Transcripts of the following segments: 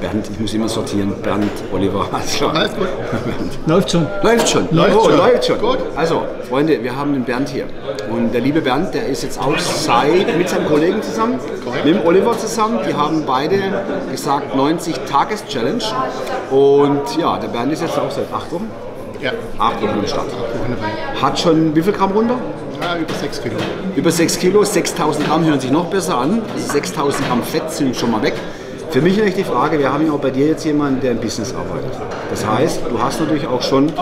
Bernd, ich muss immer sortieren. Bernd, Oliver, also. Alles gut. Bernd. Läuft schon. Läuft schon. Läuft schon. Gut. Also, Freunde, wir haben den Bernd hier. Und der liebe Bernd, der ist jetzt auch mit seinem Kollegen zusammen, mit dem Oliver zusammen. Die haben beide gesagt 90-Tages-Challenge. Und ja, der Bernd ist jetzt auch seit 8 Wochen. Ja. 8 Wochen im Start. Hat schon wie viel Gramm runter? Ja, über 6 Kilo. Über 6 Kilo, 6.000 Gramm hören sich noch besser an. Also 6.000 Gramm Fett sind schon mal weg. Für mich natürlich die Frage, wir haben ja auch bei dir jetzt jemanden, der im Business arbeitet. Das heißt, du hast natürlich auch schon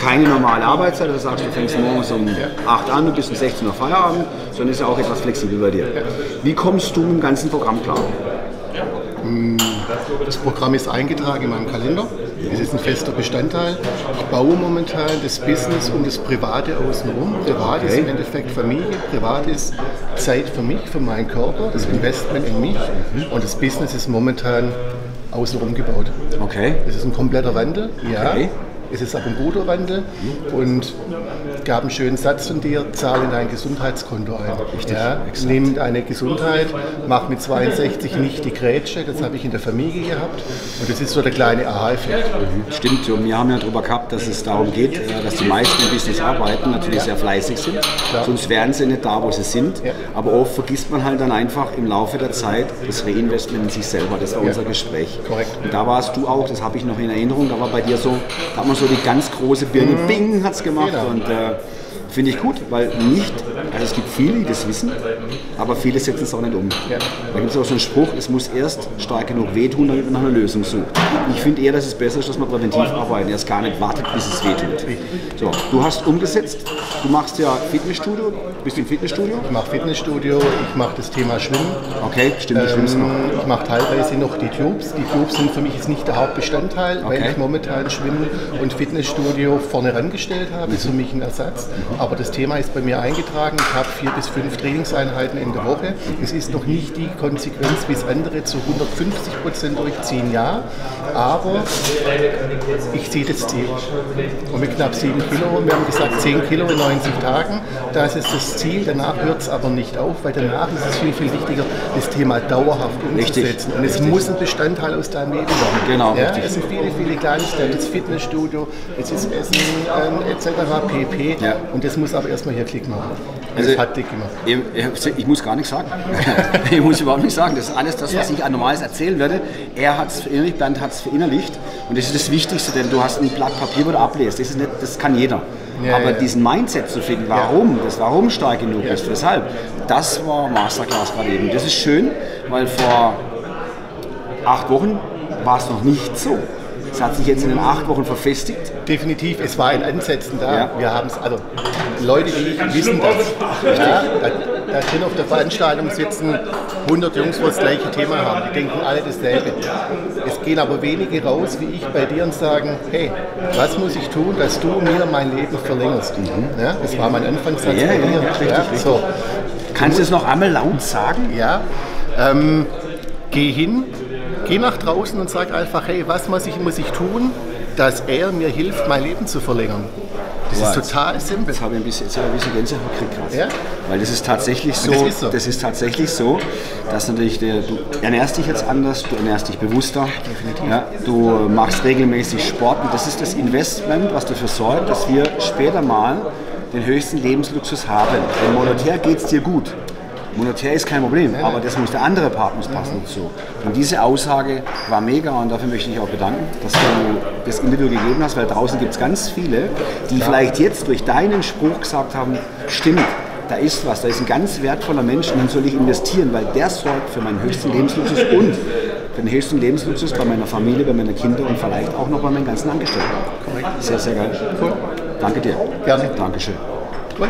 keine normale Arbeitszeit, du sagst, du fängst morgens um 8 an und bist um 16 Uhr Feierabend, sondern ist ja auch etwas flexibel bei dir. Wie kommst du mit dem ganzen Programm klar? Das Programm ist eingetragen in meinem Kalender. Es ist ein fester Bestandteil. Ich baue momentan das Business und das Private außenrum. Privat ist im Endeffekt Familie, privat ist Zeit für mich, für meinen Körper, das Investment in mich und das Business ist momentan außenrum gebaut. Okay. Es ist ein kompletter Wandel, ja. Okay. Es ist aber ein guter Wandel und gab einen schönen Satz von dir, zahle in dein Gesundheitskonto ein. Richtig, ja, nimm deine Gesundheit, mach mit 62 nicht die Grätsche, das habe ich in der Familie gehabt und das ist so der kleine Aha-Effekt. Stimmt, und wir haben ja darüber gehabt, dass es darum geht, dass die meisten im Business arbeiten, natürlich sehr fleißig sind, klar, sonst wären sie nicht da, wo sie sind, ja, aber oft vergisst man halt dann einfach im Laufe der Zeit das Reinvestment in sich selber, das war unser Gespräch. Korrekt. Und da warst du auch, das habe ich noch in Erinnerung, da war bei dir so, da hat man so die ganz große Birne, bing, hat es gemacht, genau. Und finde ich gut, weil nicht, also es gibt viele, die das wissen, aber viele setzen es auch nicht um. Ja. Da gibt es auch so einen Spruch, es muss erst stark genug wehtun, damit man nach einer Lösung sucht. Ich finde eher, dass es besser ist, dass man präventiv arbeitet, erst gar nicht wartet, bis es wehtut. So, du hast umgesetzt, du machst ja Fitnessstudio, bist du im Fitnessstudio? Ich mache Fitnessstudio, ich mache das Thema Schwimmen. Okay, stimmt, ich mache teilweise noch die Tubes. Die Tubes sind für mich jetzt nicht der Hauptbestandteil, weil ich momentan Schwimmen und Fitnessstudio vorne rangestellt habe, ist für mich ein Ersatz. Aber das Thema ist bei mir eingetragen. Ich habe 4 bis 5 Trainingseinheiten in der Woche. Es ist noch nicht die Konsequenz, wie es andere zu 150% durchziehen, ja. Aber ich ziehe das Ziel. Und mit knapp 7 Kilo, wir haben gesagt 10 Kilo in 90 Tagen, das ist das Ziel. Danach hört es aber nicht auf, weil danach ist es viel, viel wichtiger, das Thema dauerhaft umzusetzen. Und es muss ein Bestandteil aus deinem Leben sein. Genau. Ja, es sind viele, viele Kleinigkeiten. Das Fitnessstudio, es ist Essen, etc. pp. Ja. Und das muss aber erstmal hier Klick machen. Also, das hat Klick gemacht. Ich muss gar nichts sagen. Ich muss überhaupt nichts sagen. Das ist alles das, was ich an Normales erzählen werde. Er hat es verinnerlicht, Bernd hat es verinnerlicht. Und das ist das Wichtigste, denn du hast ein Blatt Papier, wo du ablesest. Das ist nicht, das kann jeder. Ja, aber diesen Mindset zu finden, warum, das warum stark genug ist, weshalb, das war Masterclass gerade eben. Das ist schön, weil vor 8 Wochen war es noch nicht so. Es hat sich jetzt in den 8 Wochen verfestigt. Definitiv, es war in Ansätzen da. Ja. Wir haben es, also Leute, die wissen das. Ja, da drin auf der Veranstaltung sitzen 100 Jungs, die das gleiche Thema haben. Die denken alle dasselbe. Es gehen aber wenige raus, wie ich bei dir, und sagen, hey, was muss ich tun, dass du mir mein Leben verlängerst? Ja, das war mein Anfangssatz bei dir. Ja, so. Kannst du es noch einmal laut sagen? Ja. Geh hin. Geh nach draußen und sag einfach, hey, was muss ich tun, dass er mir hilft, mein Leben zu verlängern. Das ist total simpel. Das habe ich ein bisschen Gänsehaut gekriegt. Ja? Weil das ist tatsächlich so, dass natürlich du ernährst dich jetzt anders, du ernährst dich bewusster. Definitiv. Ja, du machst regelmäßig Sport und das ist das Investment, was dafür sorgt, dass wir später mal den höchsten Lebensluxus haben. Denn monetär geht es dir gut. Monetär ist kein Problem, aber das muss der andere Part passen dazu. Und diese Aussage war mega und dafür möchte ich mich auch bedanken, dass du das Interview gegeben hast, weil draußen gibt es ganz viele, die vielleicht jetzt durch deinen Spruch gesagt haben, stimmt, da ist was, da ist ein ganz wertvoller Mensch und dann soll ich investieren, weil der sorgt für meinen höchsten Lebensluxus und für den höchsten Lebensluxus bei meiner Familie, bei meinen Kindern und vielleicht auch noch bei meinen ganzen Angestellten. Sehr, sehr geil. Cool. Danke dir. Gerne. Dankeschön. Cool.